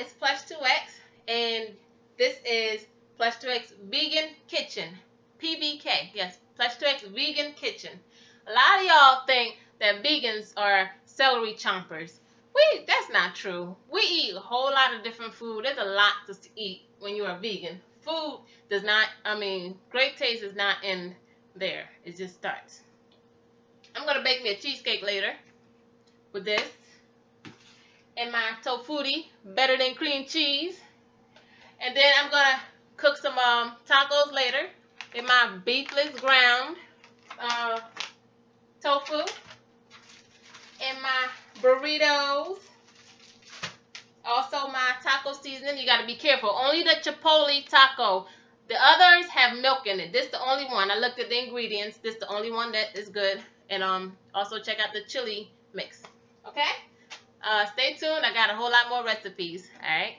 is Plush2X, and this is Plush2X Vegan Kitchen, PVK. Yes, Plush2X Vegan Kitchen. A lot of y'all think that vegans are celery chompers. That's not true. We eat a whole lot of different food. There's a lot to eat when you are vegan. Food does not, great taste is not in there. It just starts. I'm going to bake me a cheesecake later with this. And my Tofuti, better than cream cheese. And then I'm going to cook some tacos later in my beefless ground tofu. And my burritos. Also my taco seasoning. You got to be careful. Only the Chipotle taco. The others have milk in it. This is the only one. I looked at the ingredients. This is the only one that is good. And also check out the chili mix. Okay? Stay tuned. I got a whole lot more recipes. All right?